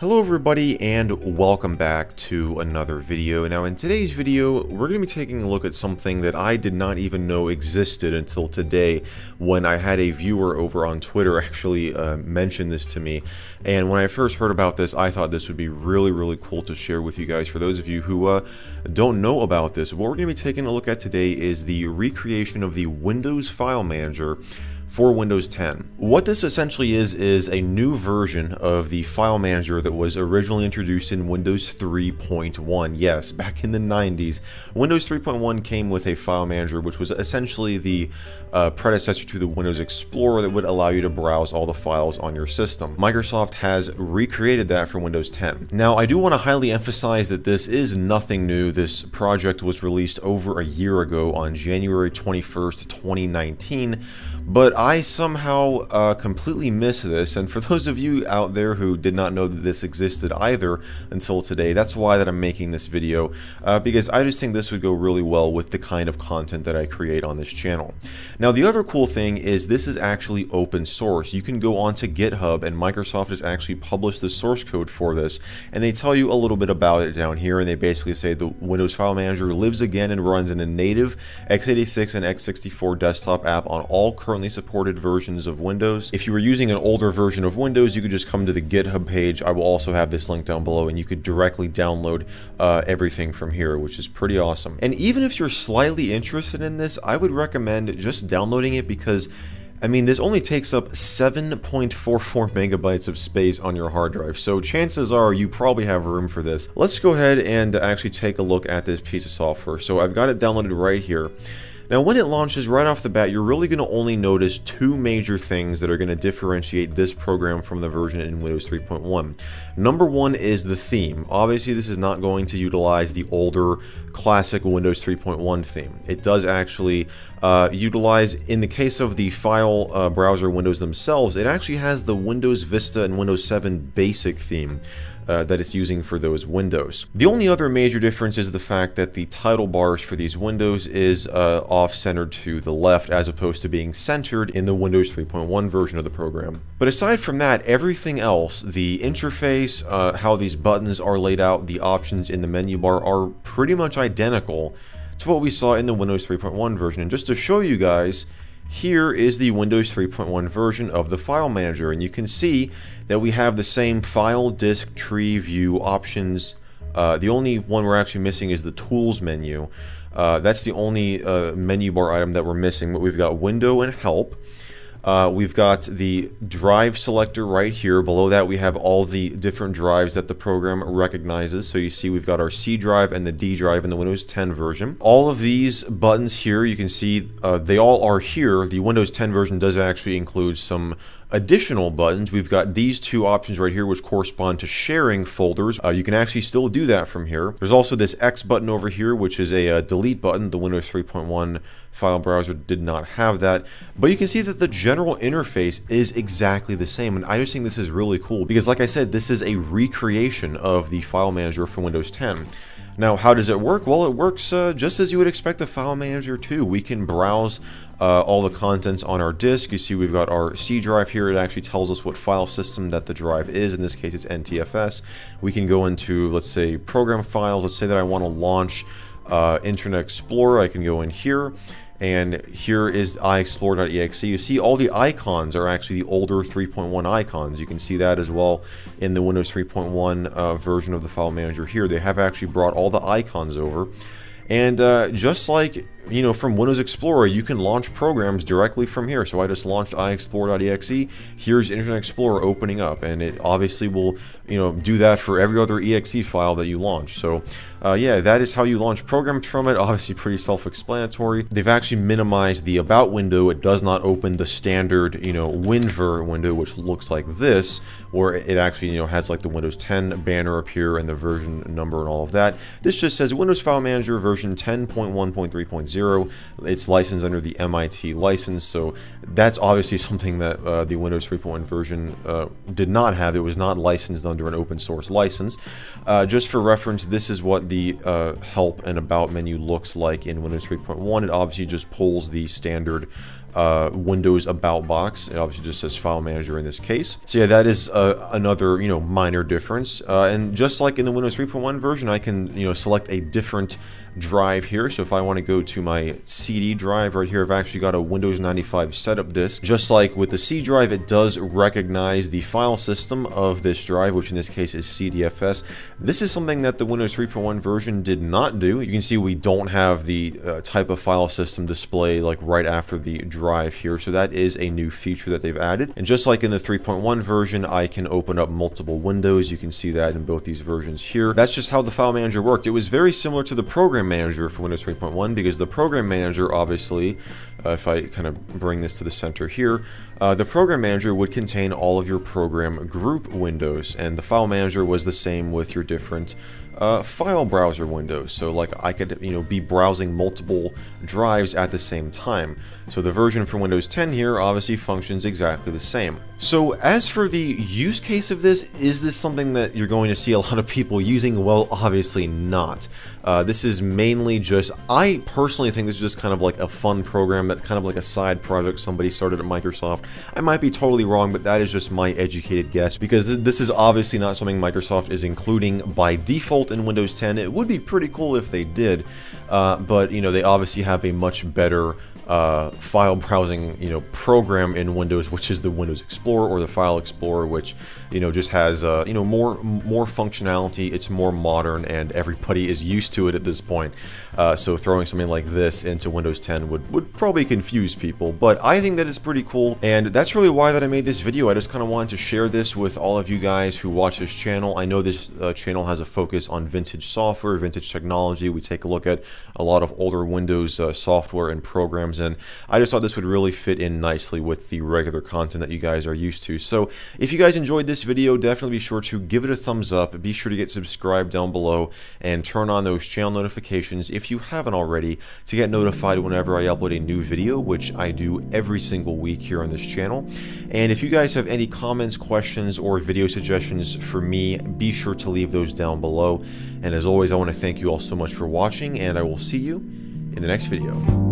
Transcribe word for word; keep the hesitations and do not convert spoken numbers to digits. Hello everybody and welcome back to another video. Now in today's video, we're going to be taking a look at something that I did not even know existed until today when I had a viewer over on Twitter actually uh, mention this to me. And when I first heard about this, I thought this would be really, really cool to share with you guys. For those of you who uh, don't know about this, what we're going to be taking a look at today is the recreation of the Windows File Manager for Windows ten. What this essentially is, is a new version of the file manager that was originally introduced in Windows three point one. Yes, back in the nineties, Windows three point one came with a file manager, which was essentially the uh, predecessor to the Windows Explorer that would allow you to browse all the files on your system. Microsoft has recreated that for Windows ten. Now, I do want to highly emphasize that this is nothing new. This project was released over a year ago on January twenty-first, twenty nineteen, but I somehow uh, completely missed this, and for those of you out there who did not know that this existed either until today, that's why that I'm making this video, uh, because I just think this would go really well with the kind of content that I create on this channel. Now, the other cool thing is this is actually open source. You can go onto GitHub, and Microsoft has actually published the source code for this, and they tell you a little bit about it down here, and they basically say the Windows File Manager lives again and runs in a native x eighty-six and x sixty-four desktop app on all currently supported supported versions of Windows. If you were using an older version of Windows, you could just come to the GitHub page. I will also have this link down below, and you could directly download uh, everything from here, which is pretty awesome. And even if you're slightly interested in this, I would recommend just downloading it, because I mean, this only takes up seven point four four megabytes of space on your hard drive, so chances are you probably have room for this. Let's go ahead and actually take a look at this piece of software. So I've got it downloaded right here. Now, when it launches right off the bat, you're really going to only notice two major things that are going to differentiate this program from the version in Windows three point one. Number one is the theme. Obviously, this is not going to utilize the older classic Windows three point one theme. It does actually uh, utilize, in the case of the file uh, browser windows themselves, it actually has the Windows Vista and Windows seven Basic theme Uh, that it's using for those windows. The only other major difference is the fact that the title bars for these windows is uh, off-centered to the left, as opposed to being centered in the Windows three point one version of the program. But aside from that, everything else, the interface, uh, how these buttons are laid out, the options in the menu bar are pretty much identical to what we saw in the Windows three point one version. And just to show you guys, here is the Windows three point one version of the file manager, and you can see that we have the same file, disk, tree, view, options. Uh, the only one we're actually missing is the tools menu. Uh, that's the only uh, menu bar item that we're missing, but we've got window and help. Uh, we've got the drive selector right here. Below that, we have all the different drives that the program recognizes. So you see we've got our C drive and the D drive in the Windows ten version. All of these buttons here, you can see uh, they all are here. The Windows ten version does actually include some additional buttons. We've got these two options right here, which correspond to sharing folders. Uh, you can actually still do that from here. There's also this X button over here, which is a uh, delete button. The Windows three point one file browser did not have that, but you can see that the general interface is exactly the same, and I just think this is really cool because, like I said, this is a recreation of the file manager for Windows ten. Now, how does it work? Well, it works uh, just as you would expect the file manager to. We can browse uh, all the contents on our disk. You see we've got our C drive here. It actually tells us what file system that the drive is. In this case, it's N T F S. We can go into, let's say, program files. Let's say that I want to launch uh, Internet Explorer. I can go in here, and here is iExplorer.exe. You see all the icons are actually the older three point one icons. You can see that as well in the Windows three point one uh, version of the file manager here. They have actually brought all the icons over. And uh, just like, you know, from Windows Explorer, you can launch programs directly from here. So I just launched iExplorer.exe. Here's Internet Explorer opening up, and it obviously will, you know, do that for every other E X E file that you launch. So uh, yeah, that is how you launch programs from it. Obviously pretty self-explanatory. They've actually minimized the about window. It does not open the standard, you know, WinVer window, which looks like this, where it actually, you know, has like the Windows ten banner up here and the version number and all of that. This just says Windows File Manager version ten point one point three point zero. It's licensed under the M I T license, so that's obviously something that uh, the Windows three point one version uh, did not have. It was not licensed under an open source license. Uh, just for reference, this is what the uh, help and about menu looks like in Windows three point one. It obviously just pulls the standard uh, Windows About box. It obviously just says File Manager in this case. So yeah, that is uh, another, you know, minor difference. Uh, and just like in the Windows three point one version, I can, you know, select a different drive here. So if I want to go to my C D drive right here, I've actually got a Windows ninety-five setup disk. Just like with the C drive, it does recognize the file system of this drive, which in this case is C D F S. This is something that the Windows three point one version did not do. You can see we don't have the uh, type of file system display like right after the drive here. So that is a new feature that they've added. And just like in the three point one version, I can open up multiple windows. You can see that in both these versions here. That's just how the file manager worked. It was very similar to the program manager for Windows three point one, because the program manager, obviously, uh, if I kind of bring this to the center here, uh, the program manager would contain all of your program group windows, and the file manager was the same with your different uh, file browser windows. So like I could, you know, be browsing multiple drives at the same time. So the version for Windows ten here obviously functions exactly the same. So as for the use case of this, is this something that you're going to see a lot of people using? Well, obviously not. Uh, this is mainly just, I personally think this is just kind of like a fun program that's kind of like a side project somebody started at Microsoft. I might be totally wrong, but that is just my educated guess, because this is obviously not something Microsoft is including by default in Windows ten. It would be pretty cool if they did, uh, but you know, they obviously have a much better uh, file browsing, you know, program in Windows, which is the Windows Explorer, or the File Explorer, which, you know, just has uh, you know, more more functionality. It's more modern, and everybody is used to it at this point. Uh, so throwing something like this into Windows ten would, would probably confuse people, but I think that it's pretty cool, and that's really why that I made this video. I just kind of wanted to share this with all of you guys who watch this channel. I know this uh, channel has a focus on vintage software, vintage technology. We take a look at a lot of older Windows uh, software and programs, and I just thought this would really fit in nicely with the regular content that you guys are used to. So if you guys enjoyed this video, definitely be sure to give it a thumbs up, be sure to get subscribed down below, and turn on those channel notifications if you haven't already to get notified whenever I upload a new video, which I do every single week here on this channel. And if you guys have any comments, questions, or video suggestions for me, be sure to leave those down below. And as always, I want to thank you all so much for watching, and I will see you in the next video.